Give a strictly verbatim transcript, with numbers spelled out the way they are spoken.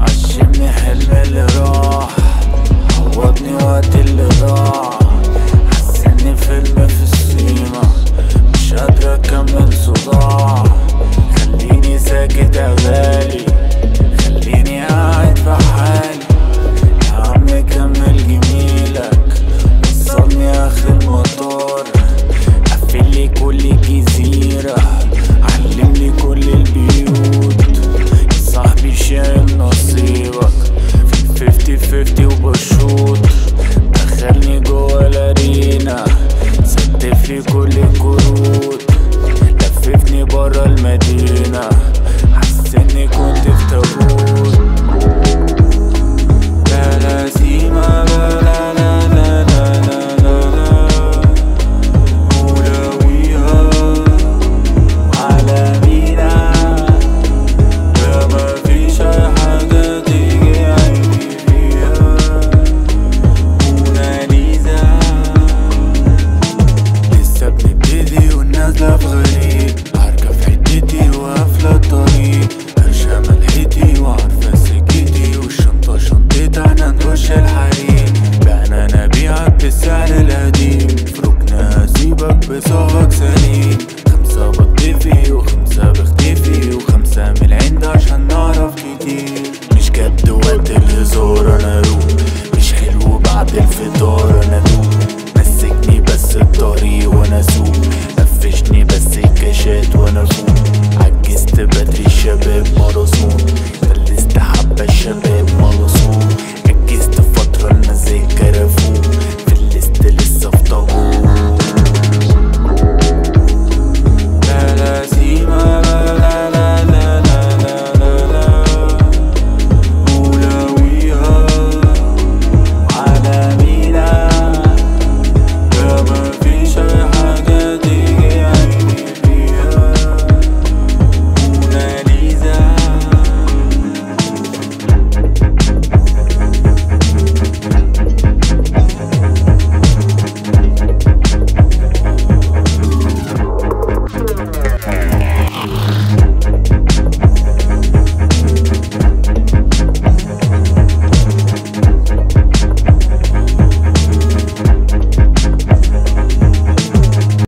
عشمني حلم اللي راح، عوضني وقت اللي ضاع، حسني فيلم في السيما مش قادر اكمل صداع. خليني ساكت يا غالي، خليني قاعد في حالي، يا عم كمل جميلك وصلني اخر المطار. قفلي كل جزيرة، علملي كل البيوت، صاحبي شايل نصيبك في الفيفتي فيفتي وبشوط. دخلني جوا الارينا، ستفلي كل الجرود، لففني برا المدينة، حسني كنت في تابوت. بلا زيمة